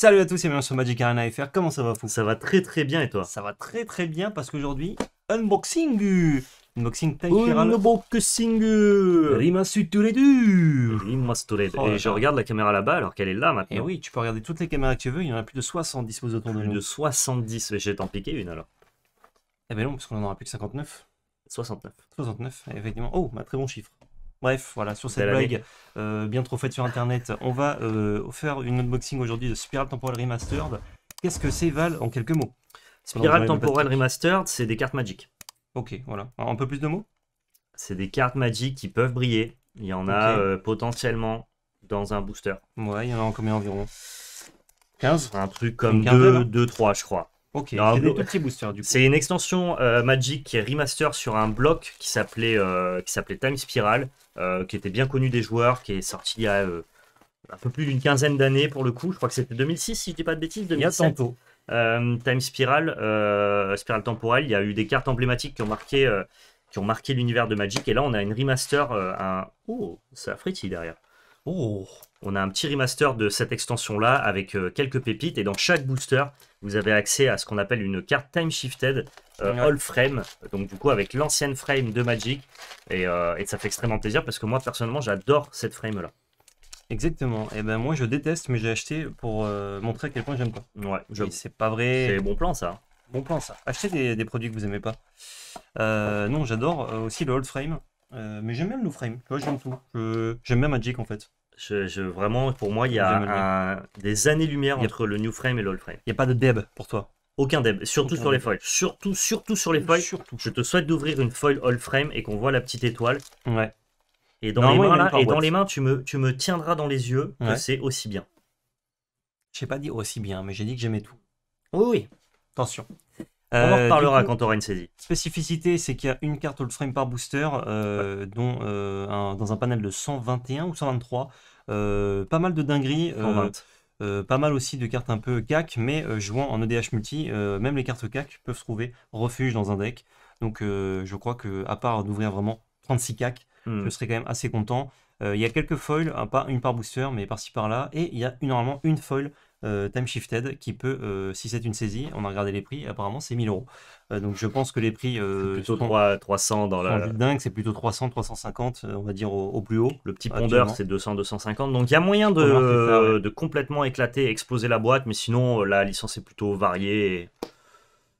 Salut à tous et bienvenue sur Magic Arena FR, comment ça va fou? Ça va très très bien et toi? Ça va très très bien parce qu'aujourd'hui, Unboxing Time Spiral. Unboxing Remastered. Oh, et je regarde la caméra là-bas alors qu'elle est là maintenant. Et oui, tu peux regarder toutes les caméras que tu veux, il y en a plus de 70 autour de nous. Plus de 70, j'ai t'en piqué une alors. Eh ben non, parce qu'on en aura plus que 59. 69, effectivement. Oh, un très bon chiffre. Bref, voilà, sur cette blague bien trop faite sur internet, on va faire une unboxing aujourd'hui de Spiral Temporal Remastered. Qu'est-ce que c'est, Val, en quelques mots? Spiral Temporal Remastered, c'est des cartes magiques. Ok, voilà. Un peu plus de mots? C'est des cartes magiques qui peuvent briller. Il y en a potentiellement dans un booster. Ouais, il y en a en combien environ? 15? Un truc comme 2-3, je crois. Ok, c'est des tout petits boosters du coup. C'est une extension Magic qui est remaster sur un bloc qui s'appelait Time Spiral, qui était bien connu des joueurs, qui est sorti il y a un peu plus d'une quinzaine d'années pour le coup. Je crois que c'était 2006 si je dis pas de bêtises, 2007. Time Spiral, Spiral Temporelle, il y a eu des cartes emblématiques qui ont marqué l'univers de Magic. Et là on a une remaster, Oh, ça a frétille derrière. Oh. On a un petit remaster de cette extension-là avec quelques pépites. Et dans chaque booster, vous avez accès à ce qu'on appelle une carte Time Shifted All Frame. Donc du coup, avec l'ancienne frame de Magic. Et ça fait extrêmement plaisir parce que moi, personnellement, j'adore cette frame-là. Exactement. Et ben moi, je déteste, mais j'ai acheté pour montrer à quel point j'aime pas. Ouais, c'est pas vrai. C'est bon plan, ça. Bon plan, ça. Achetez des produits que vous aimez pas. Non, j'adore aussi le All Frame. Mais j'aime bien le New Frame. Tu vois, j'aime tout. J'aime bien Magic, en fait. Vraiment, pour moi, il y a des années-lumière entre le New Frame et l'Old Frame. Il n'y a pas de deb pour toi? Aucun deb, surtout sur les foils. Surtout sur les foils. Je te souhaite d'ouvrir une foil Old Frame et qu'on voit la petite étoile. Ouais. Et dans les mains, là, et dans les mains tu me tiendras dans les yeux que c'est aussi bien. J'ai pas dit aussi bien, mais j'ai dit que j'aimais tout. Oui, oui. Attention. On en reparlera quand on aura une saisie. Spécificité, c'est qu'il y a une carte Old Frame par booster, dont dans un panel de 121 ou 123. Pas mal de dingueries, pas mal aussi de cartes un peu cac, mais jouant en EDH multi, même les cartes cac peuvent trouver refuge dans un deck. Donc je crois que à part d'ouvrir vraiment 36 cac, je serais quand même assez content. Il y a quelques foils, une par booster, mais par-ci par-là, et il y a normalement une foil Time Shifted qui peut, si c'est une saisie, on a regardé les prix, apparemment c'est 1000 euros. Donc je pense que les prix plutôt 300 dans la dingue, c'est plutôt 300, 350, on va dire au plus haut. Le petit pondeur c'est 200, 250. Donc il y a moyen de complètement éclater, exploser la boîte, mais sinon la licence est plutôt variée.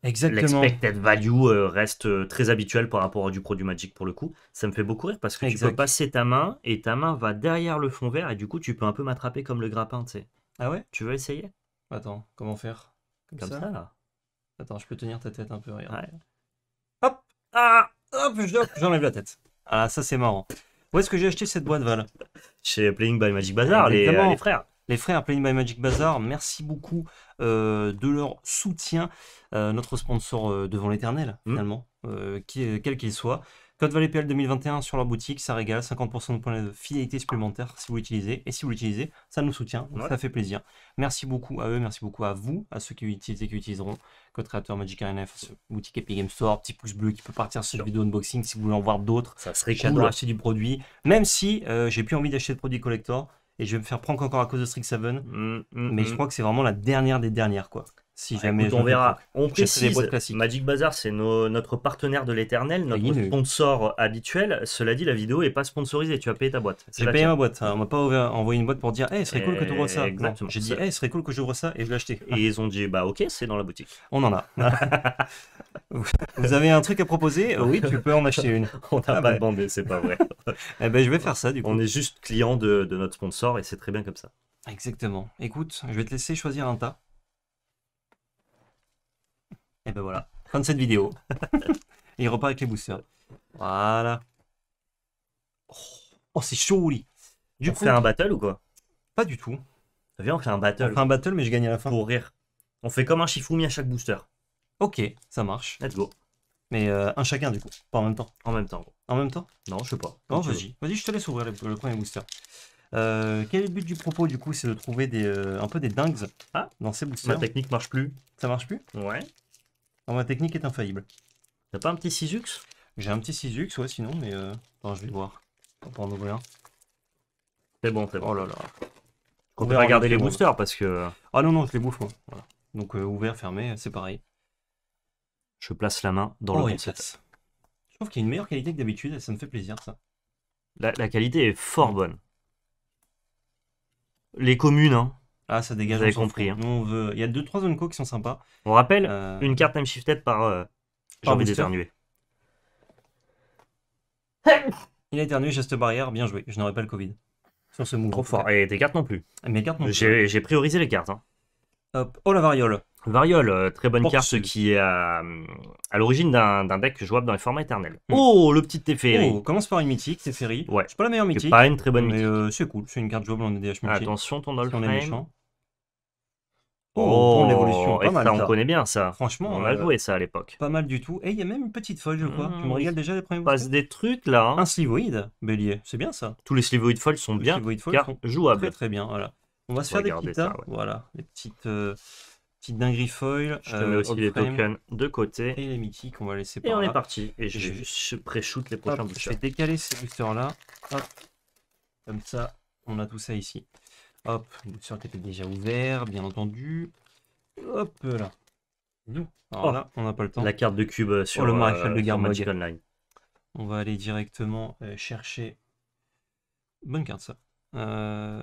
Exactement. L'expected value reste très habituel par rapport à du produit Magic pour le coup. Ça me fait beaucoup rire parce que tu peux passer ta main et ta main va derrière le fond vert et du coup tu peux un peu m'attraper comme le grappin, tu sais. Ah ouais? Tu veux essayer? Attends, comment faire? Comme ça là? Attends, je peux tenir ta tête un peu, regarde. Ouais. Hop! Ah! Hop! J'enlève la tête. Ah, ça c'est marrant. Où est-ce que j'ai acheté cette boîte, Val? Chez Playin by Magic Bazar, les frères. Les frères Playin by Magic Bazar, merci beaucoup de leur soutien. Notre sponsor devant l'éternel, finalement, quel qu'il soit. Code ValetPL 2021 sur leur boutique, ça régale, 50% de points de fidélité supplémentaires si vous l'utilisez. Et si vous l'utilisez, ça nous soutient, donc ça fait plaisir. Merci beaucoup à eux, merci beaucoup à vous, à ceux qui utilisent et qui utiliseront. Code créateur Magic Arena FR, boutique Epic Game Store, petit pouce bleu qui peut partir sur vidéo unboxing si vous voulez en voir d'autres. Ça serait cool d'acheter du produit, même si j'ai plus envie d'acheter de produits collector et je vais me faire prendre encore à cause de Strixhaven. Mais je crois que c'est vraiment la dernière des dernières, quoi. Si jamais écoute, on verra. On précise, Magic Bazar, c'est notre partenaire de l'éternel, notre sponsor habituel. Cela dit, la vidéo n'est pas sponsorisée. Tu as payé ta boîte. J'ai payé ma boîte. On m'a pas envoyé une boîte pour dire « Hey, ce serait cool que tu ouvres ça ». J'ai dit « Hey, ce serait cool que j'ouvre ça » et je l'ai acheté. Et ils ont dit « Bah ok, c'est dans la boutique ». On en a. Vous avez un truc à proposer? Oui, tu peux en acheter une. On n'a pas demandé, c'est pas vrai. Eh ben, je vais faire ça du coup. On est juste client de notre sponsor et c'est très bien comme ça. Exactement. Écoute, je vais te laisser choisir un tas. Et ben voilà, fin de cette vidéo. Et il repart avec les boosters. Voilà. Oh, c'est chaud, Oli. Du coup, on fait un battle ou quoi? Pas du tout. T'as vu, on fait un battle. On fait un battle, mais je gagne à la fin. Pour rire. On fait comme un Shifumi à chaque booster. Ok, ça marche. Let's go. Mais un chacun, du coup. Pas en même temps. En même temps. Gros. En même temps? Non, je sais pas. Non, vas-y. Vas-y, je te laisse ouvrir le premier booster. Quel est le but du propos du coup? C'est de trouver un peu des dingues dans ces boosters. Ma technique marche plus. Ça marche plus? Ouais. Alors, ma technique est infaillible. T'as pas un petit Sisux? J'ai un petit Sisux, ouais, sinon, mais... Attends, je vais voir. On va en ouvrir un. C'est bon, c'est bon. Oh là là. Quand on va regarder les boosters parce que... Ah non, non, je les bouffe moi. Voilà. Donc ouvert, fermé, c'est pareil. Je place la main dans le concept. Je trouve qu'il y a une meilleure qualité que d'habitude et ça me fait plaisir ça. La qualité est fort bonne. Les communes, hein. Ah, ça dégage. Vous avez compris. Hein. Nous, on veut... Il y a 2-3 Zonko qui sont sympas. On rappelle une carte time shifted par... J'ai envie d'éternuer. Il a éternué, geste barrière, bien joué. Je n'aurais pas le Covid. Sur ce move. Trop fort. Et des cartes non plus. Mes cartes non plus. J'ai priorisé les cartes. Hein. Hop. Oh la variole. Variole, très bonne carte qui est à l'origine d'un deck jouable dans les formats éternels. Oh, le petit Teferi. On commence par une mythique, Teferi. Ouais. C'est pas la meilleure mythique. C'est pas une très bonne mythique. C'est cool, c'est une carte jouable en EDH mythique. Attention, ton all frame. Oh, l'évolution. On connaît bien ça. Franchement, on a joué ça à l'époque. Pas mal du tout. Et il y a même une petite folle, je crois. Tu me régales déjà les premiers. Passe des trucs là. Un Slivoïde, bélier. C'est bien ça. Tous les Slivoïdes folles sont bien jouables. Très très bien. Voilà. On va se faire des petites. Voilà, les petites. Petite dinguerie foil. Je te mets aussi les tokens de côté. Et les mythiques, on va laisser par là. Et on est parti. Et je vais juste pré-shoot les prochains boosters. Je vais décaler ces boosters-là. Comme ça, on a tout ça ici. Hop, le booster qui était déjà ouvert, bien entendu. Hop là. Alors là, on n'a pas le temps. La carte de cube sur le maréchal de Gurmag Online. On va aller directement chercher... Bonne carte, ça. Va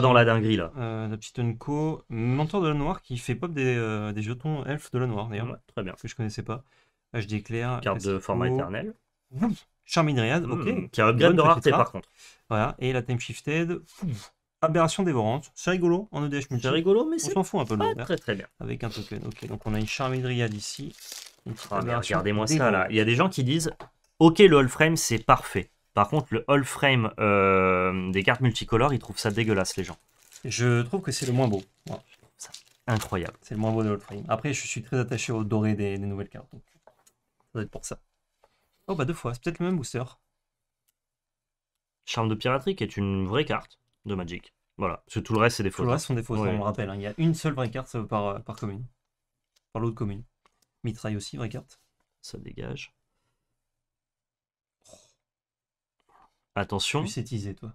dans la dinguerie là. La petite Unco, mentor de la noire qui fait pop des jetons elfes de la noire d'ailleurs. Très bien. Que je connaissais pas. HD éclair. Carte de format éternel. Charmidriade, ok. Qui a upgrade de rareté par contre. Voilà, et la time shifted. Aberration dévorante. C'est rigolo en EDH multi. C'est rigolo, mais on s'en fout un peu de très bien. Avec un token, ok. Donc on a une Charmidriade ici. Regardez-moi ça là. Il y a des gens qui disent ok, le all frame c'est parfait. Par contre, le all frame des cartes multicolores, ils trouvent ça dégueulasse, les gens. Je trouve que c'est le moins beau. Voilà. Ça, incroyable. C'est le moins beau de all frame. Après, je suis très attaché au doré des nouvelles cartes. Donc ça doit être pour ça. Oh, bah deux fois. C'est peut-être le même booster. Charme de piraterie qui est une vraie carte de Magic. Voilà. Parce que tout le reste, c'est des fausses. Tout le reste sont des fausses, on le rappelle. Hein. Il y a une seule vraie carte par commune. Par l'autre commune. Mitraille aussi, vraie carte. Ça dégage. Attention. C'est teasé, toi.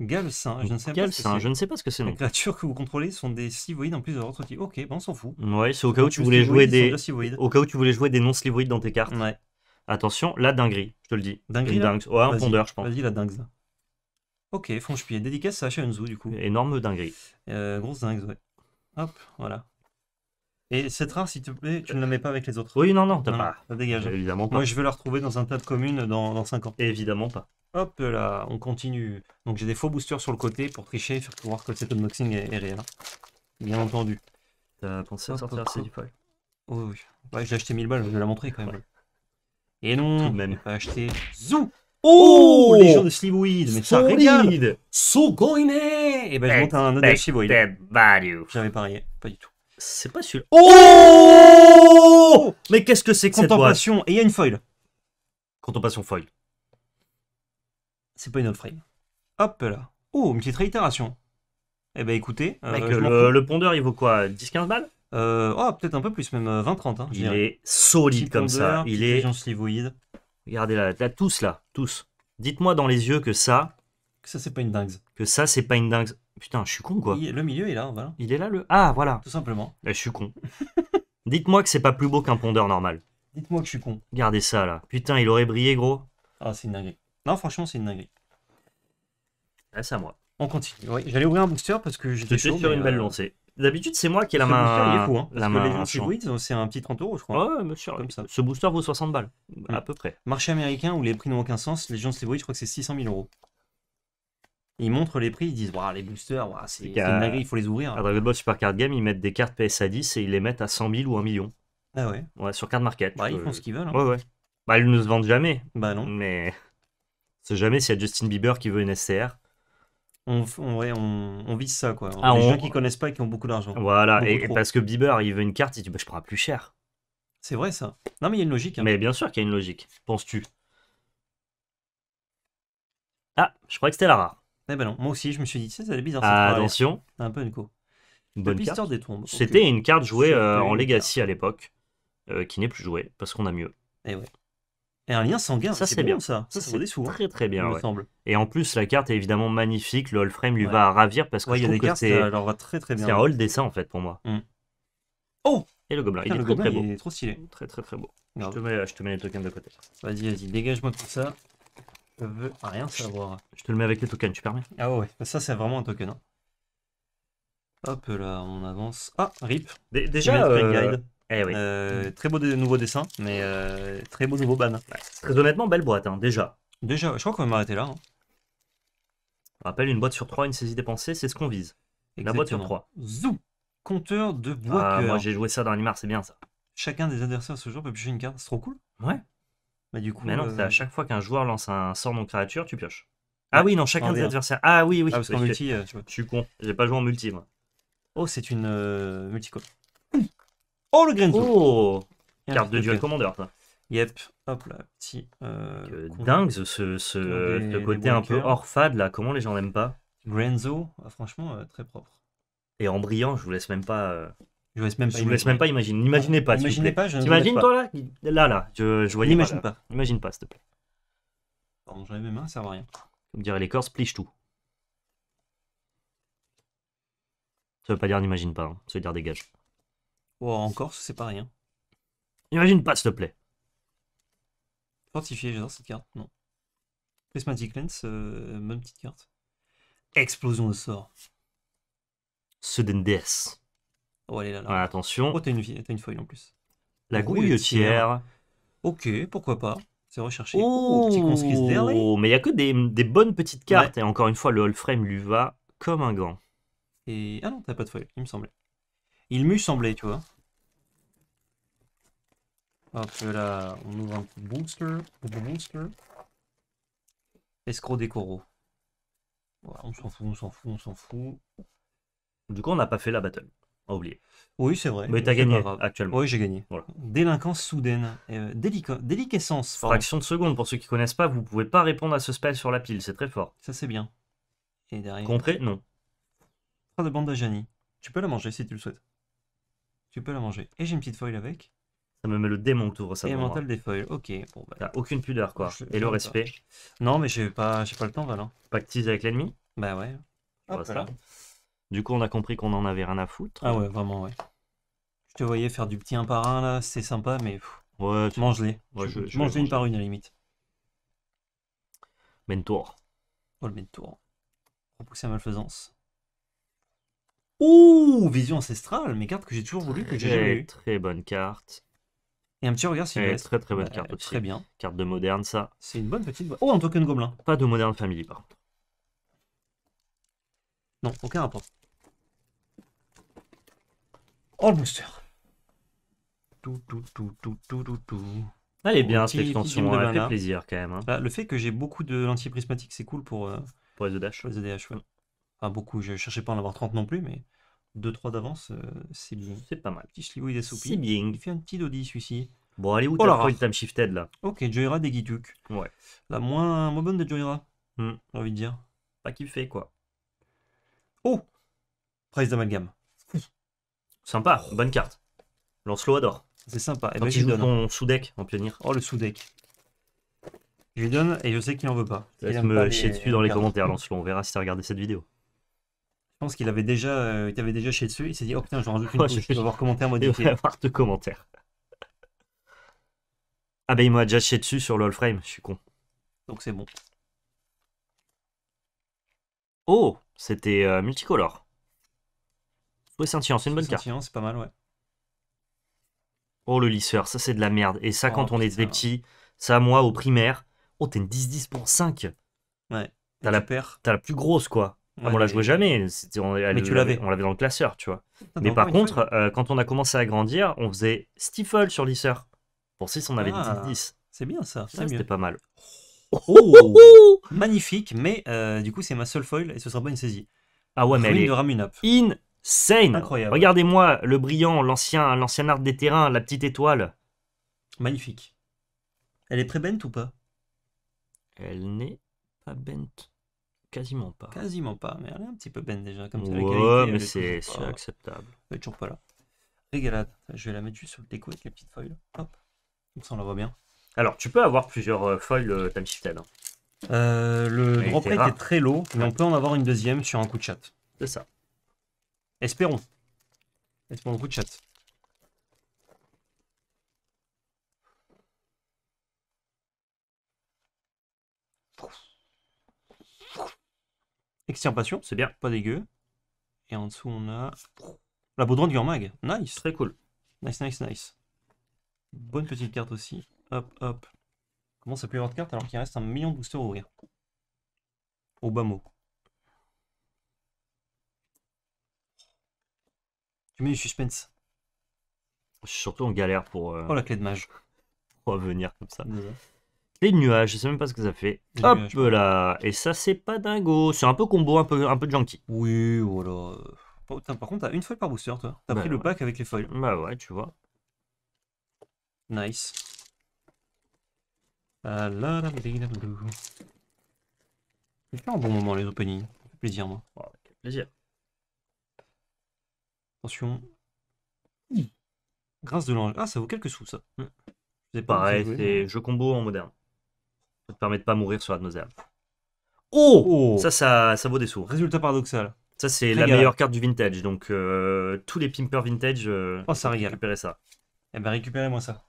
Galsain, je ne sais pas. Je ne sais pas ce que c'est. Les créatures que vous contrôlez sont des slivoïdes en plus de leur autre type. Ok, bon, on s'en fout. Ouais, c'est au cas où tu voulais jouer des. Au cas où tu voulais jouer des non slivoïdes dans tes cartes. Ouais. Attention, la dinguerie, je te le dis. Dinguerie. Dingue. Ouais, un pondeur, je pense. Vas-y, la dingue. Ok, Fonge-pied. Dédicace à Grenzo du coup. Énorme dinguerie. Grosse dingue, ouais. Hop, voilà. Et cette rare, s'il te plaît, tu ne la mets pas avec les autres. Oui, non, non, t'as pas. Ça dégage. Évidemment pas. Moi, je vais la retrouver dans un tas de communes dans 5 ans. Évidemment pas. Hop là, on continue. Donc, j'ai des faux boosters sur le côté pour tricher et faire voir que cet unboxing est réel. Bien entendu. T'as pensé à sortir ces folles. Oh oui. Ouais, j'ai acheté 1000 balles, je vais la montrer quand même. Ouais. Et non, même pas acheté. Zou. Oh, les gens de Slivoïde, mais ça régale. Sogoiné. Et ben, je monte un autre Slivoïde. J'avais parié, pas du tout. C'est pas celui-là. Oh, mais qu'est-ce que c'est que cette contemplation? Et il y a une foil. Contemplation foil. C'est pas une autre frame. Hop là. Oh, une petite réitération. Eh ben écoutez. Mec, le pondeur, il vaut quoi? 10-15 balles? Oh, peut-être un peu plus, même 20-30. Hein, il est solide comme ça. Il est. Regardez là, tous là, tous. Dites-moi dans les yeux que ça. Que ça, c'est pas une dingue. Que ça, c'est pas une dingue. Putain, je suis con, quoi. Le milieu est là, voilà. Il est là, le... Ah, voilà. Tout simplement. Là, je suis con. Dites-moi que c'est pas plus beau qu'un pondeur normal. Dites-moi que je suis con. Regardez ça, là. Putain, il aurait brillé, gros. Ah, c'est une dinguerie. Non, franchement, c'est une dinguerie. Ah, c'est à moi. On continue. Oui, j'allais ouvrir un booster parce que j'étais sur une belle lancée. D'habitude, c'est moi qui ai la main... Booster, il est fou, hein, la parce que les gens, c'est un petit 30 €, je crois. Ouais, monsieur. Comme ça. Ce booster vaut 60 balles, à peu près. Marché américain où les prix n'ont aucun sens, les gens de Slivoïde, je crois que c'est 600 000 €. Ils montrent les prix, ils disent les boosters, c'est dingue, il faut les ouvrir. À Dragon Ball Super Card Game, ils mettent des cartes PSA 10 et ils les mettent à 100 000 ou 1 million. Ah ouais. Ouais, sur Card Market. Bah, ils font ce qu'ils veulent. Hein. Ouais, ouais. Bah, ils ne se vendent jamais. Bah non. Mais. C'est jamais s'il y a Justin Bieber qui veut une SCR. On vise ça, quoi. Ah, les gens qui connaissent pas et qui ont beaucoup d'argent. Voilà, beaucoup et parce que Bieber, il veut une carte, il dit bah, je prends plus cher. C'est vrai, ça. Non, mais il y a une logique. Hein. Mais bien sûr qu'il y a une logique, penses-tu? Ah, je crois que c'était la rare. Eh ben non, moi aussi je me suis dit, c'est bizarre. Attention. Un peu une co. Bonne carte. Des tombes. C'était une carte jouée en Legacy à l'époque, qui n'est plus jouée, parce qu'on a mieux. Et ouais. Et un lien sanguin, ça c'est bien, ça. Ça vaut des sous. Très très bien, ouais. Et en plus, la carte est évidemment magnifique. Le All Frame lui va à ravir parce que je trouve que c'est un All Dessin en fait pour moi. Oh! Et le gobelin, il est très beau. Il est trop stylé. Très très très beau. Je te mets les tokens de côté. Vas-y, vas-y, dégage-moi tout ça. Je veux rien savoir. Je te le mets avec les tokens, tu permets? Ah ouais, ça c'est vraiment un token. Hop là, on avance. Ah, RIP. Déjà, guide. Eh oui. Très beau nouveau dessin, mais très beau nouveau ban. Ouais. Très honnêtement, belle boîte, hein, déjà. Déjà, je crois qu'on va m'arrêter là. Hein. On rappelle, une boîte sur 3, une saisie dépensée, c'est ce qu'on vise. Exactement. La boîte sur 3. Zou. Compteur de bois. Ah, moi j'ai joué ça dans Animar, c'est bien ça. Chacun des adversaires de ce jour peut piocher une carte, c'est trop cool. Ouais. Bah du coup. Mais non, c'est à chaque fois qu'un joueur lance un sort non créature, tu pioches. Ah oui, non, chacun des adversaires. Ah oui, oui. Ah, parce qu'en multi, je suis con, j'ai pas joué en multi, moi. Oh, c'est une multicode. Oh, le Grenzo! Oh! Carte de Duel Commander, ça. Yep, hop là, petit. Dingue ce côté un peu hors fade là, comment les gens n'aiment pas? Grenzo, franchement, très propre. Et en brillant, je vous laisse même pas. Je vous laisse même pas, imaginer. N'imaginez pas, s'il vous plaît. T'imagines toi là? Là, je voyais. N'imagine pas. N'imagine pas, s'il te plaît. Bon, j'en ai mes mains, ça ne sert à rien. Comme dirait les Corses, pliche tout. Ça veut pas dire n'imagine pas, hein. Ça veut dire dégage. Oh, en Corse, c'est pas rien. Imagine pas, s'il te plaît. Fortifié, j'adore cette carte. Non. Prismatic Lens, même petite carte. Explosion de sort. Sudden Death. Oh, elle est là. Ouais, attention. Oh, t'as une feuille en plus. La gouillotière. Ok, pourquoi pas. C'est recherché. Oh, mais il n'y a que des bonnes petites cartes. Ouais. Et encore une fois, le All Frame lui va comme un gant. Et... Ah non, t'as pas de feuille, il me semblait. Il m'eût semblé, tu vois. Hop là, on ouvre un petit booster. Escroc des coraux. Voilà, on s'en fout, Du coup, on n'a pas fait la battle. On a oublié. Oui, c'est vrai. Mais t'as gagné actuellement. Oui, j'ai gagné. Voilà. Délinquance soudaine. Déliquescence. Fraction de seconde. Pour ceux qui ne connaissent pas, vous ne pouvez pas répondre à ce spell sur la pile. C'est très fort. Ça, c'est bien. Et derrière. Contrer, non. Pas de bande d'Ajani. Tu peux la manger si tu le souhaites. Tu peux la manger. Et j'ai une petite feuille avec. Ça me met le démon que tu ouvres ça. Et mental des feuilles. Ok. Bon, bah, t'as aucune pudeur, quoi. Et le respect. Pas. Non, mais j'ai pas le temps, Valin. Pactise avec l'ennemi. Bah ouais. Hop, voilà. Du coup, on a compris qu'on en avait rien à foutre. Ah ouais, vraiment, ouais. Je te voyais faire du petit 1 par 1 là. C'est sympa, mais ouais, mange-les. Ouais, je mange-les une par une à la limite. Mentor. Oh, le mentor. Repousser à malfaisance. Ouh, vision ancestrale, mes cartes que j'ai toujours voulu, que j'ai jamais eu. Très bonne carte. Et un petit regard s'il reste. Très très bonne carte aussi. Très bien. Carte de moderne, ça. C'est une bonne petite. Oh, un token gobelin. Pas de moderne family par contre. Non, aucun rapport. Oh, le booster. Elle est bien cette extension, elle fait plaisir quand même. Hein. Bah, le fait que j'ai beaucoup de lentilles prismatiques, c'est cool pour les EDH. Pour les EDH, ouais. Enfin, beaucoup, je cherchais pas à en avoir 30 non plus, mais 2-3 d'avance, c'est bien. C'est pas mal. Petit Slivoïde assoupi. C'est bien. Il fait un petit dodi celui-ci. Bon, allez, où t'as le Time Shifted là? Ok, Joyra des Gituk. Ouais. La moins bonne de Joyra, j'ai envie de dire. Pas kiffé quoi. Oh! Price d'amalgame. Sympa, bonne carte. Lancelot adore. C'est sympa. Et quand il joue ton sous-deck en pionnier. Oh, le sous-deck. Je lui donne et je sais qu'il n'en veut pas. Il me chier dessus dans les commentaires, Lancelot. On verra si t'as regardé cette vidéo. Je pense qu'il avait déjà chez dessus, il s'est dit oh putain je rajoute une couche, je vais avoir commentaire modifié. Il va avoir deux commentaires. Ah ben il m'a déjà chez dessus sur le All Frame, je suis con. Donc c'est bon. Oh, c'était multicolore. Oui, scintillant, c'est une bonne carte. Scintillant, c'est pas mal, ouais. Oh le lisseur, ça c'est de la merde. Et ça quand on est des petits, ça moi au primaire, oh t'es une 10-10 pour 5. Ouais. T'as la plus grosse quoi. Ouais, on la jouait jamais, mais tu l'avais. On l'avait dans le classeur, tu vois. Attends, mais par contre, quand on a commencé à grandir, on faisait Stifle sur lisseur. Pour 6, on avait 10-10. C'est bien ça, c'était pas mal. Oh magnifique, mais du coup, c'est ma seule foil et ce sera pas une saisie. Ah ouais, mais elle est insane. Incroyable. Regardez-moi le brillant, l'ancien art des terrains, la petite étoile. Magnifique. Elle est pré-bent ou pas? Elle n'est pas bent. Quasiment pas. Quasiment pas, mais elle est un petit peu bend déjà. Comme ça, la qualité, mais c'est acceptable. Elle est toujours pas là. Régalade. Je vais la mettre juste sur le déco avec la petite feuille. Hop. Comme ça, on la voit bien. Alors, tu peux avoir plusieurs foils Time Shifted. Le drop rate est très low, mais on peut en avoir une deuxième sur un coup de chat. C'est ça. Espérons. Espérons un coup de chat. Extirpation, c'est bien, pas dégueu. Et en dessous, on a la Baudroie de Gurmag. Nice, très cool. Nice, nice, nice. Bonne petite carte aussi. Hop, hop. Comment ça peut y avoir de cartes alors qu'il reste 1 million de boosters à ouvrir? Au bas mot. Tu mets du suspense. Je suis surtout en galère pour... Oh, la clé de mage. Pour revenir comme ça. Déjà. Les nuages, je sais même pas ce que ça fait. Les hop nuages, là. Et ça, c'est pas dingo. C'est un peu combo, un peu junkie. Oui, voilà. Oh, par contre, t'as une feuille par booster, toi. T'as pris le pack avec les feuilles. Bah ouais, tu vois. Nice. C'est pas un bon moment, les openings. Ça fait plaisir, moi. Oh, quel plaisir. Attention. Grâce de l'ange. Ah, ça vaut quelques sous, ça. C'est pareil, c'est jeu combo en moderne. Ça te permet de pas mourir sur Atmosphère. Oh, oh, ça vaut des sous. Résultat paradoxal. Ça, c'est la meilleure carte du vintage. Donc, tous les pimpers vintage, oh, ça régale. Récupérez ça. Eh ben, récupérez-moi ça.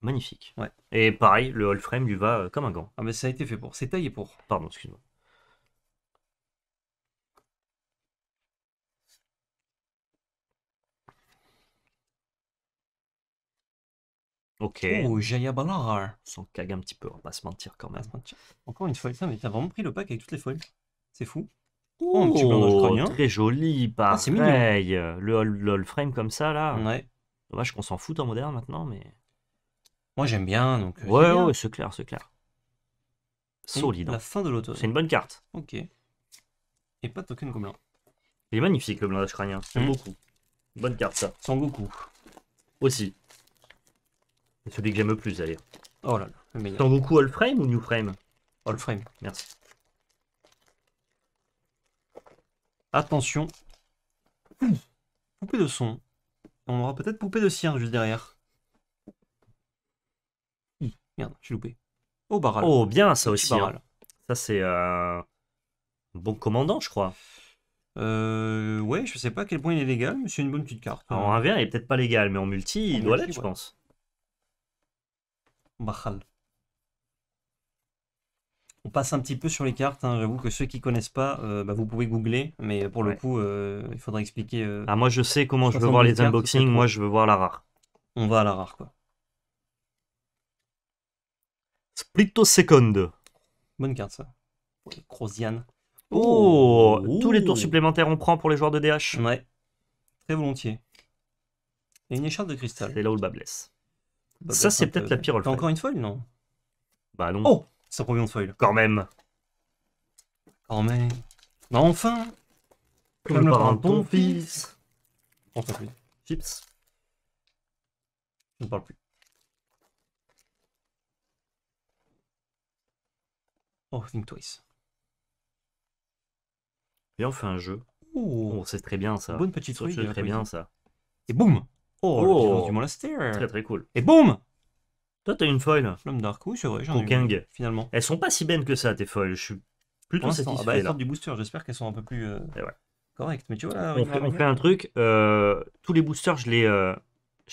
Magnifique. Ouais. Et pareil, le all frame lui va comme un gant. Ah, mais ça a été fait pour. C'est taillé pour. Pardon, excuse-moi. Ok. Oh, Jaya Balar. On s'en cague un petit peu, on va pas se mentir quand même. Encore une foil, ça, mais t'as vraiment pris le pack avec toutes les foils. C'est fou. Oh, un petit blindage crânien. Très joli, pareil. Ah, c'est mignon. Le all frame comme ça, là. Ouais. Dommage qu'on s'en fout en moderne maintenant, mais... Moi, j'aime bien, donc... Ouais, ouais, c'est clair, c'est clair. Solide. La fin de l'automne. C'est une bonne carte. Ok. Et pas de token gobelin. Il est magnifique, le blindage crânien. J'aime beaucoup. Bonne carte, ça. Sans Goku. Aussi. C'est celui que j'aime le plus, allez. Oh là là, le meilleur. T'en beaucoup all frame ou new frame? All frame, merci. Attention. Poupée de son. On aura peut-être poupée de cire juste derrière. Merde, j'ai loupé. Oh, Barral. Oh, bien ça aussi. Hein. Ça, c'est bon commandant, je crois. Ouais, je sais pas à quel point il est légal, mais c'est une bonne petite carte. Alors, en 1v1, il est peut-être pas légal, mais en multi, il doit l'être, je pense. Barral. On passe un petit peu sur les cartes, hein. J'avoue que ceux qui connaissent pas, bah vous pouvez googler, mais pour le coup, il faudra expliquer. Ah, moi je sais comment je veux voir les unboxings, moi je veux voir la rare. On va à la rare, quoi. Splitto Second. Bonne carte, ça. Crozian. Oh, oh, tous les tours supplémentaires on prend pour les joueurs de DH. Ouais, très volontiers. Et une écharpe de cristal. C'est là où le bas blesse. Ça, c'est peut-être la pire. T'as encore une foil, non? Bah non. Oh, ça provient de foil. Quand même. Quand même. Bah enfin. Comme le parrain de ton fils. On ne parle plus. Chips. On ne parle plus. Oh, Think Twice. Et on fait un jeu. Oh, oh, c'est très bien ça. Bonne petite truc. C'est très bien ça. Et boum. Oh, oh, la puissance du monastère. Très très cool. Et boum. Toi, t'as une foil. Flamme d'arc, oui, c'est vrai. J'en ai une, finalement. Elles sont pas si belles que ça, tes foils. Je suis plutôt satisfait. Ah bah, elles sortent du booster. J'espère qu'elles sont un peu plus correctes. Mais tu vois, là, on fait un truc. Tous les boosters, je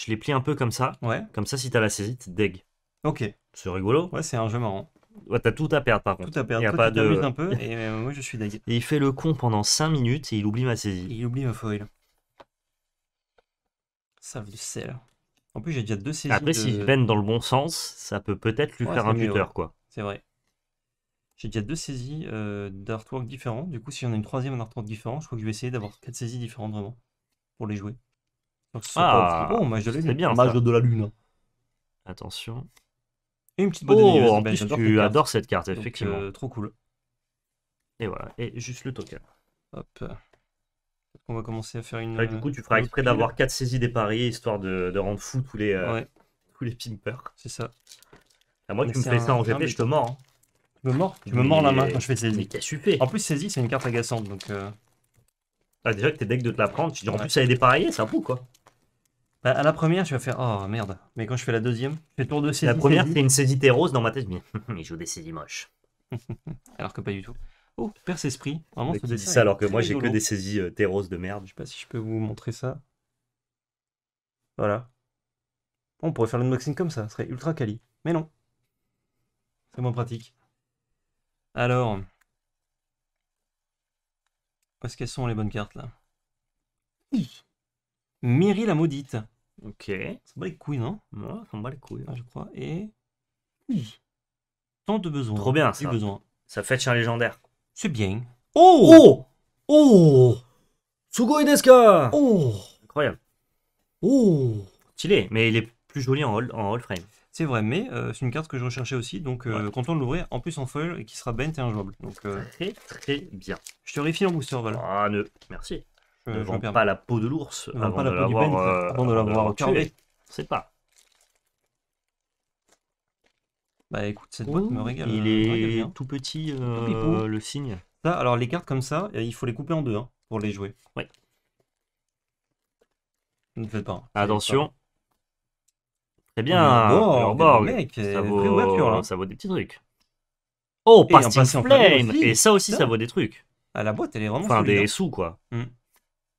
les plie un peu comme ça. Ouais. Comme ça, si t'as la saisie, t'es deg. Ok. C'est rigolo. Ouais, c'est un jeu marrant. Ouais, t'as tout à perdre par contre. Tout à perdre. Toi, tu t'amuses un peu et moi, je suis deg. Et il fait le con pendant 5 minutes et il oublie ma saisie. Et il oublie ma foil. Ça veut du sel. En plus, j'ai déjà 2 saisies. Après, s'il bend dans le bon sens, ça peut peut-être lui faire un tuteur, quoi. C'est vrai. J'ai déjà 2 saisies d'artwork différents. Du coup, si j'en ai une troisième en artwork différent, je crois que je vais essayer d'avoir 4 saisies différentes vraiment pour les jouer. Donc, ah, bon, Mage de la lune. C'est bien, Mage de la lune. Attention. Et une petite boîte de livres. En plus, tu adores cette carte, effectivement. Donc, trop cool. Et voilà. Et juste le token. Hop. On va commencer à faire une... Ouais, du coup, tu feras exprès d'avoir 4 saisies dépareillées, histoire de rendre fou tous les pimpers. C'est ça. À moi, tu me fais ça en GP, je te mords. Tu me mords? Tu me mords la main quand je fais saisie. Mais qu'est-ce que tu fais? En plus, saisie, c'est une carte agaçante, donc... Ah, déjà que t'es deg de te la prendre, tu dis en plus, elle est dépareillée, c'est un peu quoi. Bah, à la première, tu vas faire oh merde. Mais quand je fais la deuxième, je fais le tour de saisie. La première, c'est une saisie rose dans ma tête. Je me dis, il joue des saisies moches. Alors que pas du tout. Oh, perce esprit. Vraiment, qui dit ça alors que moi j'ai que des saisies terros de merde. Je sais pas si je peux vous montrer ça. Voilà. On pourrait faire l'unboxing comme ça, ce serait ultra quali. Mais non. C'est moins pratique. Alors. Où est-ce qu'elles sont les bonnes cartes là? Myri la maudite. Ok. Ça me bat les couilles, non? Moi, ça me bat les couilles. Ah, je crois. Et. Tant de besoin. Trop bien ça. Ça fetch un légendaire. C'est bien. Oh! Oh! Oh! Sugoi Deska! Oh! Incroyable. Oh! Stylé, mais il est plus joli en all frame. C'est vrai, mais c'est une carte que je recherchais aussi, donc ouais. Content de l'ouvrir, en plus en foil, et qui sera bent et injouable. Donc, très très bien. Je te refile en booster, Val. Ah, ne. Merci. Ne vends pas la peau de l'ours avant de l'avoir tué. C'est pas. Bah écoute, cette boîte me régale. Il est tout petit, le signe. Ça, alors les cartes comme ça, il faut les couper en deux hein, pour les jouer. Oui. Ne faites pas. Attention. Très bien, Urborg. Mec, ça vaut des petits trucs. Oh, Past in Flames. Et ça aussi, ça vaut des trucs. Ah, la boîte, elle est vraiment. Enfin, des sous, quoi.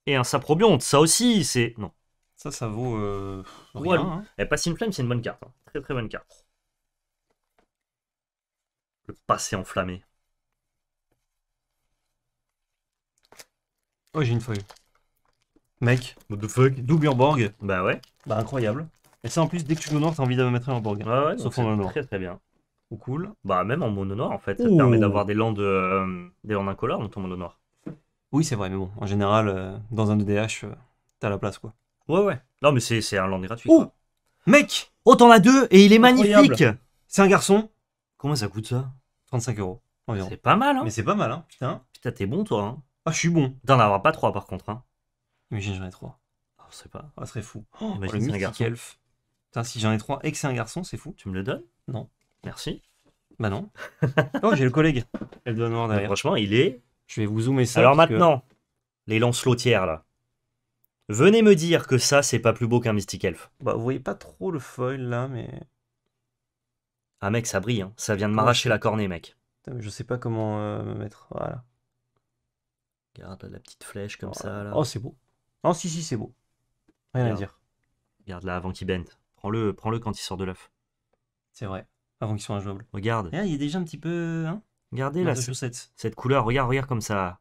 Et un saprobionte, ça aussi, c'est. Non. Ça, ça vaut. Rien. Past in Flames, c'est une bonne carte. Très, très bonne carte. Le passé enflammé. Oh, j'ai une feuille. Mec, what the fuck, double Urborg. Bah ouais. Bah incroyable. Et ça en plus, dès que tu joues noir, t'as envie de me mettre un Urborg. Ah ouais, sauf en mono noir. Très très bien. Ou cool. Bah même en mono noir en fait, ça te permet d'avoir des landes incolores dans ton mono noir. Oui c'est vrai, mais bon, en général, dans un EDH, t'as la place quoi. Ouais ouais. Non mais c'est un land gratuit. Quoi. Mec, oh t'en as deux et il est magnifique. C'est un garçon. Comment ça coûte ça? 35 € environ. C'est pas mal hein. Mais c'est pas mal hein, putain. Putain t'es bon toi hein. Ah je suis bon. T'en auras pas trois par contre hein. Mais j'en ai trois. Oh, je sais pas. Ah, ce serait fou. Oh, le mystique elf. Putain, si j'en ai trois et que c'est un garçon, c'est fou. Tu me le donnes? Non. Merci. Bah non. Oh, j'ai le collègue. Elle doit noir derrière. Mais franchement, il est. Je vais vous zoomer ça. Alors maintenant, les lancelotières là. Venez me dire que ça, c'est pas plus beau qu'un mystique elf. Bah, vous voyez pas trop le foil là, mais. Ah, mec, ça brille. Hein. Ça vient de m'arracher la cornée, mec. Putain, mais je sais pas comment me mettre. Voilà. Regarde la petite flèche comme ça là. Oh, c'est beau. Non, si, si, c'est beau. Rien à dire. Regarde là avant qu'il bend. Prends-le quand il sort de l'œuf. C'est vrai. Avant qu'il soit injouable. Regarde. Ah, il est déjà un petit peu. Hein regardez là. Cette couleur. Regarde comme ça.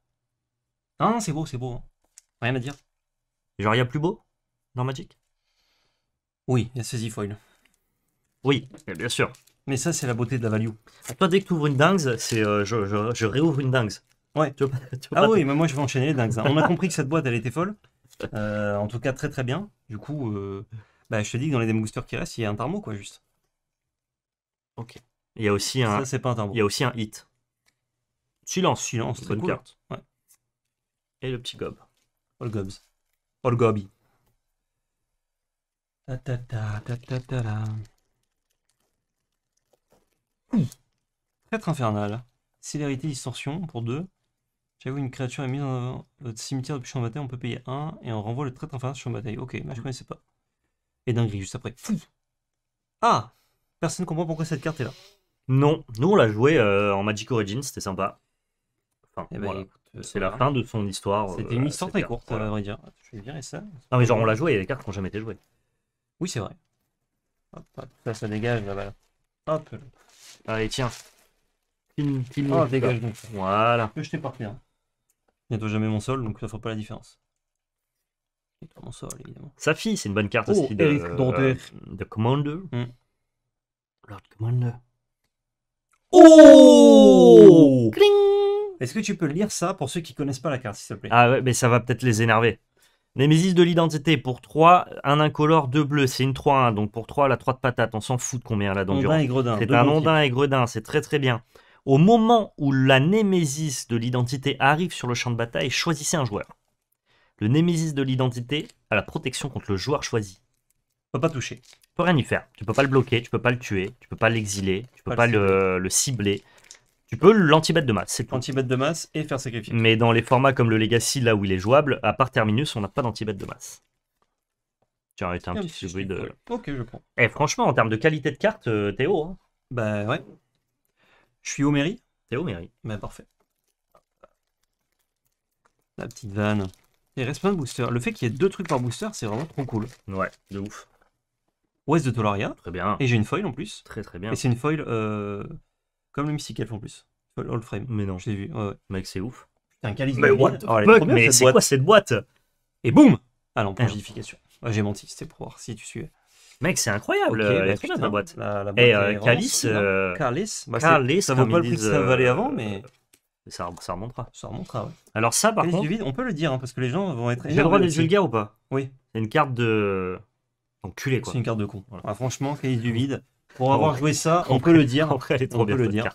Ah, non, c'est beau, c'est beau. Rien à dire. Genre, il y a plus beau dans Magic? Oui, il y a saisie foil. Oui, bien sûr. Mais ça, c'est la beauté de la value. Toi, dès que tu ouvres une dingue, c'est je réouvre une dingue. Ouais. Ah oui, mais moi, je vais enchaîner les dingues. On a compris que cette boîte, elle était folle. En tout cas très très bien. Du coup bah, je te dis que dans les Demo Boosters qui restent il y a un Tarmo quoi juste. Ok. Il y a aussi un, ça, c'est pas un Tarmo. Il y a aussi un hit. Silence, bonne cool. Carte. Ouais. Et le petit gob. All gobby. Traître infernal. Célérité distorsion pour 2. J'avoue, une créature est mise dans votre cimetière depuis champ de bataille, on peut payer 1 et on renvoie le traître infernal sur champ de bataille. Ok, bah je connaissais pas. Et dinguerie juste après. Ah, personne comprend pourquoi cette carte est là. Non, nous on l'a jouée en Magic Origins, c'était sympa. Enfin, bah, voilà. C'est la fin de son histoire. C'était une histoire très courte, à vrai dire. Je vais virer ça. Non mais genre on l'a jouée, il y a des cartes qui n'ont jamais été jouées. Oui, c'est vrai. Hop, hop, ça dégage là-bas. Là. Hop. Allez, tiens. Oh, dégage donc. Voilà. Que je t'ai parti. Hein. Bientôt jamais mon sol, donc ça ne fera pas la différence. Mon sol, évidemment. Sa fille, c'est une bonne carte aussi de Commander. Lord Commander. Oh, est-ce que tu peux lire ça pour ceux qui connaissent pas la carte, s'il te plaît? Ah ouais, mais ça va peut-être les énerver. Némésis de l'identité pour 3, un incolore, 2 bleus, c'est une 3-1, donc pour 3, la 3 de patate, on s'en fout de combien là d'endurance. C'est un ondin et gredin, c'est très très bien. Au moment où la némésis de l'identité arrive sur le champ de bataille, choisissez un joueur. Le némésis de l'identité a la protection contre le joueur choisi. Tu peux pas toucher. Tu peux rien y faire. Tu peux pas le bloquer, tu peux pas le tuer, tu peux pas l'exiler, tu peux pas le cibler. Tu peux l'anti-bet de masse. L'anti-bet de masse et faire sacrifier. Mais dans les formats comme le Legacy, là où il est jouable, à part Terminus, on n'a pas d'anti-bet de masse. Tu as arrêté un petit Slivoïde. Ok, je prends. Eh, franchement, en termes de qualité de carte, t'es haut. Hein. Bah ouais. Je suis au mairie. T'es au mairie. Bah parfait. La petite vanne. Il reste plein de boosters. Le fait qu'il y ait 2 trucs par booster, c'est vraiment trop cool. Ouais, de ouf. Ouest de Tolaria. Très bien. Et j'ai une foil en plus. Très très bien. Et c'est une foil comme le Mystique elf en plus. Foil all frame. Mais non. J'ai vu. Ouais, ouais. Mec, c'est ouf. Putain, calice du vide. Mais c'est quoi cette boîte? Et boum! Ah non, planification. Ouais, j'ai menti, c'était pour voir si tu suivais. Mec, c'est incroyable. Okay, bah, putain, la boîte. Et Calice. Calice. Ça vaut pas le prix que ça valait avant, mais. Ça remontera. Ça remontera, ouais. Alors, ça, par contre. Du vide, on peut le dire, hein, parce que les gens vont être. J'ai le droit d'être vulgaire ou pas? Oui. C'est une carte de. Enculé, quoi. C'est une carte de con. Voilà. Ah, franchement, Calice du vide. Pour avoir joué ça, on peut le dire. Après, elle est trop bien. On peut le dire.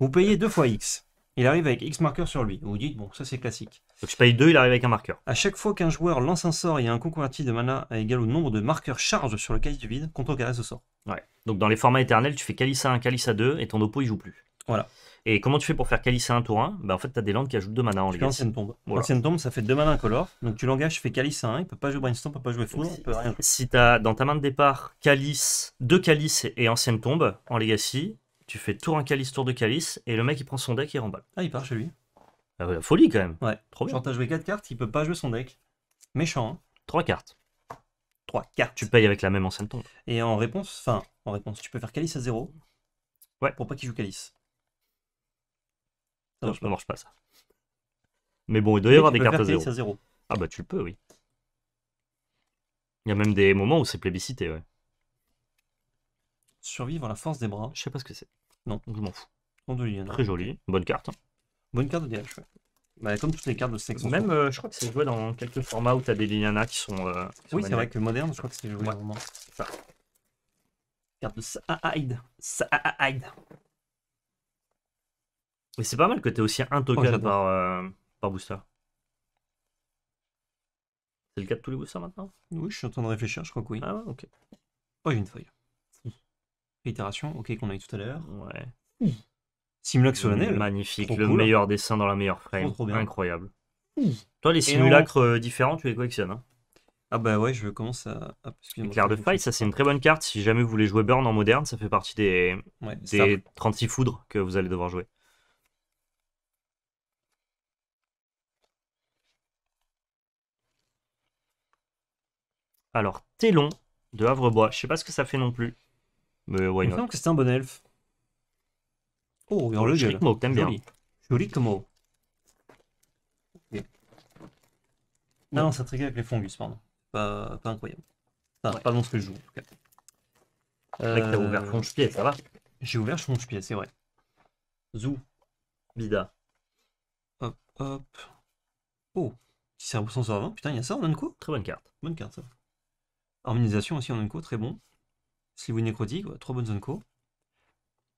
Vous payez 2 fois X. Il arrive avec X marqueur sur lui. Vous vous dites, bon, ça c'est classique. Donc je paye 2, il arrive avec un marqueur. À chaque fois qu'un joueur lance un sort et un converti de mana égal au nombre de marqueurs charge sur le calice du vide, contrecarre ce sort. Ouais. Donc dans les formats éternels, tu fais calice à 1, calice à 2 et ton oppo il joue plus. Voilà. Et comment tu fais pour faire calice à 1 tour 1? Bah en fait, tu as des landes qui ajoutent 2 mana en légende. Ancienne tombe. Voilà. Ancienne tombe, ça fait 2 mana incolore. Donc tu l'engages, tu fais calice à 1, il peut pas jouer brainstorm, il peut pas jouer foudre, il peut rien jouer. Si tu as dans ta main de départ calice, 2 calices et ancienne tombe en legacy. Tu fais tour 1 calice, tour 2 calice, et le mec il prend son deck et il remballe. Ah, il part chez lui. Folie quand même. Ouais, trop bien. Quand t'as joué 4 cartes, il peut pas jouer son deck. Méchant, hein. 3 cartes. 3 cartes. Tu payes avec la même ancienne tombe. Et en réponse, tu peux faire calice à 0. Ouais. Pour pas qu'il joue calice. Ça marche pas. Ça marche pas, ça. Mais bon, il doit y avoir des cartes à 0. Ah bah tu le peux, oui. Il y a même des moments où c'est plébiscité, ouais. Survivre à la force des bras. Je sais pas ce que c'est. Non, je m'en fous. Très joli. Bonne carte. Bonne carte de DH, ouais. Bah, comme toutes les cartes de cette extension. Même, je crois que c'est joué dans quelques formats où tu as des Liliana qui sont. Oui, c'est vrai que moderne, je crois que c'est joué vraiment. Ça. Carte de Sahide. Mais c'est pas mal que tu aies aussi un token par booster. C'est le cas de tous les boosters maintenant? Oui, je suis en train de réfléchir, je crois que oui. Ah ouais, ok. Oh, j'ai une feuille. Itération, ok, qu'on a eu tout à l'heure. Ouais. Simulacre solennel. Magnifique, le cool. Meilleur dessin dans la meilleure frame. Trop bien. Incroyable. Toi, les simulacres différents, tu les collectionnes. Hein. Ah bah ouais, je commence à. Éclair de faille, ça c'est une très bonne carte. Si jamais vous voulez jouer Burn en moderne, ça fait partie des 36 foudres que vous allez devoir jouer. Alors, Télon de Havrebois, je sais pas ce que ça fait non plus. Mais ouais, non. Que c'est un bon elfe. Oh, regarde le gueule. T'aimes bien. Joli comme mot. Okay. Non, non, ça trigger avec les fongus, pardon. Pas incroyable. Enfin, ouais. Pas dans ce que je joue, en tout cas. C'est vrai que t'as ouvert Fonge-pied, ça va? J'ai ouvert Fonge-pied, c'est vrai. Zou. Bida. Hop, hop. Oh. Si c'est un boussant sur 20, putain, il y a ça en Unco? Très bonne carte. Bonne carte, ça. Harmonisation aussi en Unco, très bon. Slivoïde nécrotique, 3 bonnes Zonko.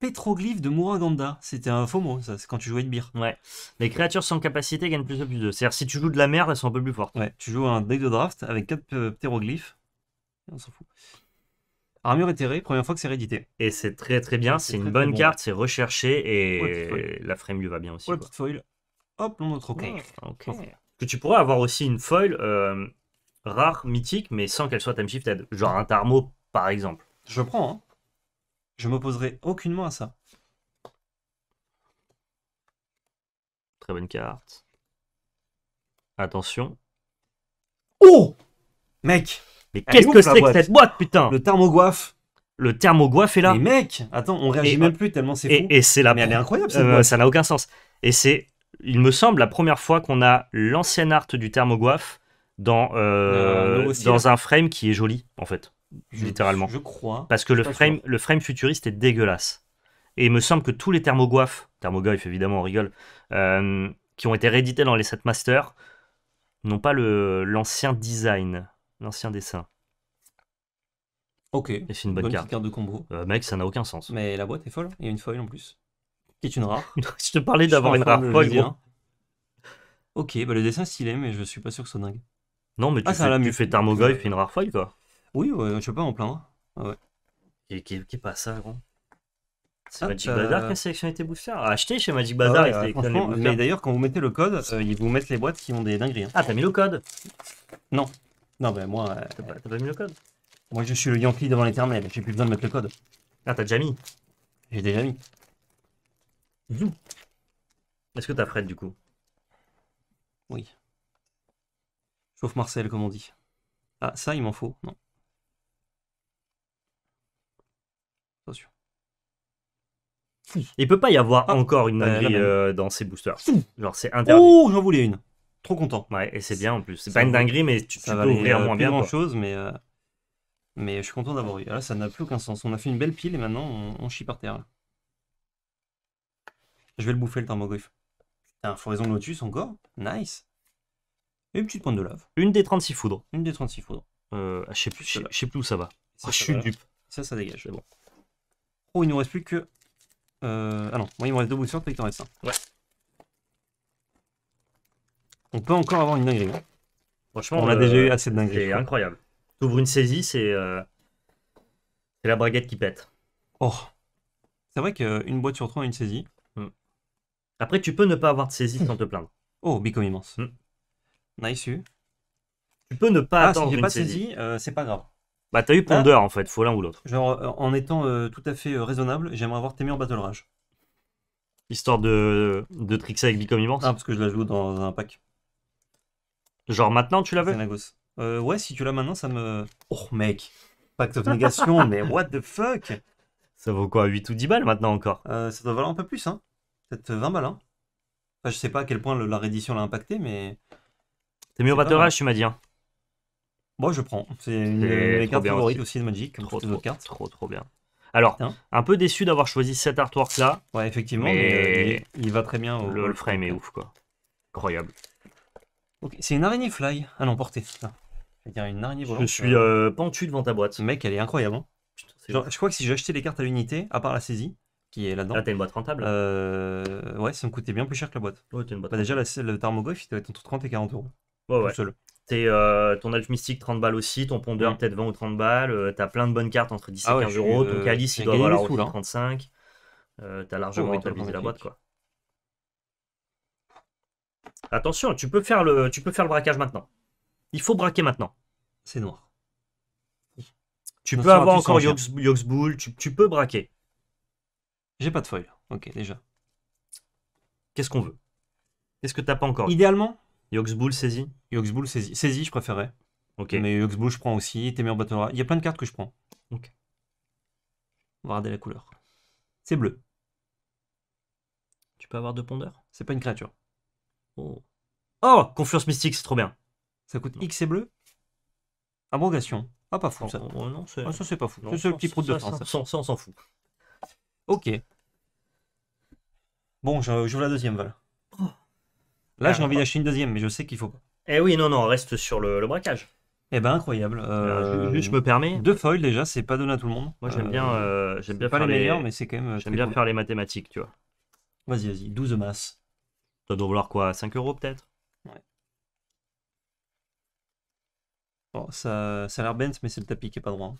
Pétroglyphe de Mouraganda, c'était un faux mot, ça, c'est quand tu jouais de bière. Ouais. Les créatures sans capacité gagnent plus de plus 2. C'est-à-dire, si tu joues de la merde, elles sont un peu plus fortes. Ouais, tu joues un deck de draft avec 4 ptéroglyphes. On s'en fout. Armure éthérée, première fois que c'est réédité. Et c'est très très bien, c'est une bonne carte, c'est recherché et la frame lui va bien aussi. Ouais, petite foil. Hop, on notre ok. Que tu pourrais avoir aussi une foil rare, mythique, mais sans qu'elle soit time shifted. Genre un Tarmo, par exemple. Je prends, hein. Je m'opposerai aucunement à ça. Très bonne carte. Attention. Oh! Mec! Mais qu'est-ce que c'est que cette boîte, putain? Le Tarmogoyf. Le Tarmogoyf est là. Mais mec! Attends, on réagit même plus tellement c'est fou. Et c'est la... Mais elle est incroyable, cette boîte. Ça n'a aucun sens. Et c'est, il me semble, la première fois qu'on a l'ancienne art du Tarmogoyf dans un frame qui est joli, en fait. Littéralement. Je crois. Parce que le frame futuriste est dégueulasse. Et il me semble que tous les Tarmogoyf évidemment, on rigole, qui ont été réédités dans les 7 Masters, n'ont pas l'ancien design, l'ancien dessin. Ok. Et c'est une bonne carte de combo. Mec, ça n'a aucun sens. Mais la boîte est folle. Il y a une foil en plus. Qui est une rare. Je te parlais d'avoir une rare foil. Ok, bah le dessin est stylé, mais je suis pas sûr que ce soit dingue. Non, mais tu fais Tarmogoyf et une rare foil, quoi. Oui, ouais, je peux pas en plaindre. Ah ouais. Et qui est pas ça, gros. C'est Magic Bazar qui a sélectionné tes boosters. Acheter chez Magic Bazar, mais d'ailleurs, quand vous mettez le code, ils vous mettent les boîtes qui ont des dingueries. Hein. Ah, t'as mis le code? Non. Non, ben moi. T'as pas mis le code? Moi je suis le Yankee devant l'éternel, j'ai plus besoin de mettre le code. Ah, t'as déjà mis? J'ai déjà mis. Zou. Est-ce que t'as Fred du coup? Oui. Chauffe Marcel comme on dit. Ah, ça il m'en faut, non. Attention. Il peut pas y avoir encore une dinguerie dans ces boosters. Fou. Genre c'est interdit. Oh, j'en voulais une. Trop content. Ouais, et c'est bien en plus. C'est pas une dinguerie, mais tu peux ouvrir moins bien. Grand-chose, mais je suis content d'avoir eu. Là, ça n'a plus aucun sens. On a fait une belle pile et maintenant on chie par terre. Là. Je vais le bouffer le Tarmogoyf. Putain, floraison de Lotus encore. Nice. Et une petite pointe de lave. Une des 36 foudres. Une des 36 foudres. Je sais plus où ça va. Oh, je suis dupe. Ça, ça dégage. C'est bon. Oh, il nous reste plus que. Ah non, moi il me reste 2 boosters, toi il t'en reste 1. Ouais. On peut encore avoir une dinguerie. Franchement, on a déjà eu assez de dinguerie. C'est incroyable. T'ouvres une saisie, c'est la braguette qui pète. Oh. C'est vrai qu'une boîte sur 3 a une saisie. Après, tu peux ne pas avoir de saisie sans te plaindre. Oh, bicom immense. Nice. Tu peux ne pas attendre une saisie. Si j'ai pas de saisie, c'est pas grave. Bah t'as eu Pondeur en fait, faut l'un ou l'autre. Genre en étant tout à fait raisonnable, j'aimerais avoir Témé en Battle Rage. Histoire de trixer avec Bicom Immense. Ah parce que je la joue dans un pack. Genre maintenant tu l'avais ouais si tu l'as maintenant ça me... Oh mec, Pact of Négation, mais what the fuck. Ça vaut quoi, 8 ou 10 balles maintenant encore? Ça doit valoir un peu plus hein, peut-être 20 balles hein. Enfin je sais pas à quel point la réédition l'a impacté mais... Témé en Battle Rage tu m'as dit hein. Moi, je prends. C'est les cartes favorites aussi de Magic, comme toutes les autres cartes. Trop bien. Alors, un peu déçu d'avoir choisi cet artwork-là. Ouais, effectivement, mais il va très bien. Le frame est ouf, quoi. Incroyable. Okay. C'est une araignée fly à l'emporter. Je vais dire une araignée volante. Je suis pentu devant ta boîte. Mec, elle est incroyable. Hein. Genre, je crois que si j'ai acheté les cartes à l'unité, à part la saisie, qui est là-dedans. Là, t'as une boîte rentable. Ouais, ça me coûtait bien plus cher que la boîte. Ouais, t'as une boîte. Bah, déjà, le Tarmogoyf, il doit être entre 30 et 40 euros. Ouais, ouais. Tout seul. Ton elfe mystique 30 balles aussi, ton pondeur peut-être 20 ou 30 balles, t'as plein de bonnes cartes entre 10 et 15 euros, ton calice il doit valoir aussi 35, t'as largement rentabilisé la boîte quoi. Attention, tu peux faire le braquage maintenant. Il faut braquer maintenant. C'est noir. Tu peux avoir encore Yogg's Bull, tu peux braquer. J'ai pas de foil, ok déjà. Qu'est-ce qu'on veut? Qu'est-ce que t'as pas encore? Idéalement Yogg's Bull saisie. Yogg's Bull saisie. Saisie, je préférais. Ok. Mais Yogg's Bull, je prends aussi. Témé en Battle Rage. Il y a plein de cartes que je prends. Ok. On va regarder la couleur. C'est bleu. Tu peux avoir 2 pondeurs? C'est pas une créature. Oh. Oh, Confluence Mystique, c'est trop bien. Ça coûte X et bleu. Abrogation. Ah, pas fou ça. Non, ah, ça, c'est pas fou. C'est le petit prout de France. Ça, on s'en fout. Ok. Bon, j'ouvre la deuxième, Val. Oh. Là, j'ai envie d'acheter une deuxième, mais je sais qu'il faut pas. Eh oui, non, on reste sur le braquage. Eh ben, incroyable. Je me permets. 2 foils, déjà, c'est pas donné à tout le monde. Moi, j'aime bien, pas les meilleurs, mais c'est quand même. J'aime bien faire les mathématiques, tu vois. Vas-y, 12 masses. Ça doit valoir quoi, 5 euros peut-être? Ouais. Bon, ça a l'air bent, mais c'est le tapis qui est pas droit. Hein.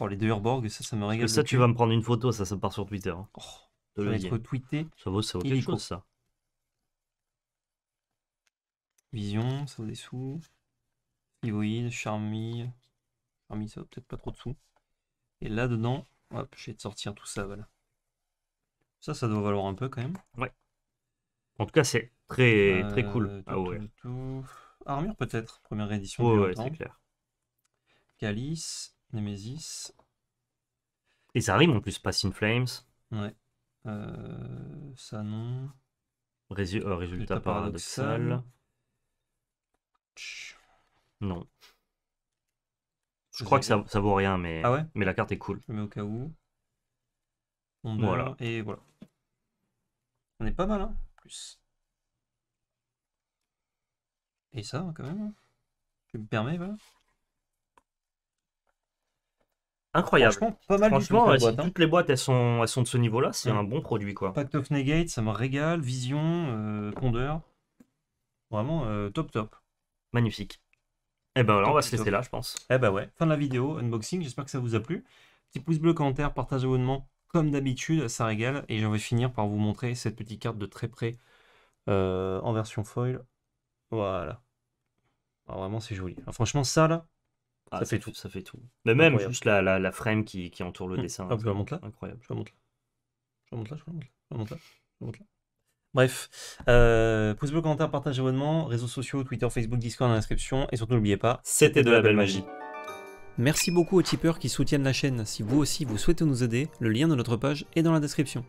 Oh, les 2 Urborg, ça me régale. Ça, tu vas me prendre une photo, ça part sur Twitter. Hein. Oh, ça va être tweeté. Ça vaut quelque chose, ça. Vision, ça vaut des sous. Slivoïde, Charmi, ça vaut peut-être pas trop de sous. Et là-dedans, hop, je vais te sortir tout ça, voilà. Ça doit valoir un peu quand même. Ouais. En tout cas, c'est très cool. Armure peut-être, première édition. Oh, ouais, c'est clair. Calice, Némésis. Et ça rime en plus, Past in Flames. Ouais. Ça non. Résultat paradoxal. Non. Je crois que ça vaut rien, mais, ah ouais mais la carte est cool. Je le mets au cas où. On voilà. Et voilà. On est pas mal, hein, plus. Et ça, quand même. Tu me permets, voilà. Incroyable. Franchement, pas mal. Franchement, du tout, si toutes les boîtes, elles sont de ce niveau-là, c'est un bon produit, quoi. Pact of Negate, ça me régale. Vision, Pondeur. Vraiment, top. Magnifique. Et ben voilà, on va se laisser là, je pense. Eh ben ouais, fin de la vidéo, unboxing, j'espère que ça vous a plu. Petit pouce bleu, commentaire, partage, abonnement, comme d'habitude, ça régale. Et je vais finir par vous montrer cette petite carte de très près en version foil. Voilà. Alors, vraiment, c'est joli. Alors, franchement, ça là, Ah, ça fait tout. Ça fait tout. Mais même incroyable. Juste la frame qui entoure le dessin. Ah, je la monte là. Incroyable. Je la monte là. Je la monte là. Je la monte là. Bref, pouce bleu, commentaire, partage, abonnement, réseaux sociaux, Twitter, Facebook, Discord dans l'inscription. Et surtout, n'oubliez pas, c'était de la belle magie. Merci beaucoup aux tipeurs qui soutiennent la chaîne. Si vous aussi vous souhaitez nous aider, le lien de notre page est dans la description.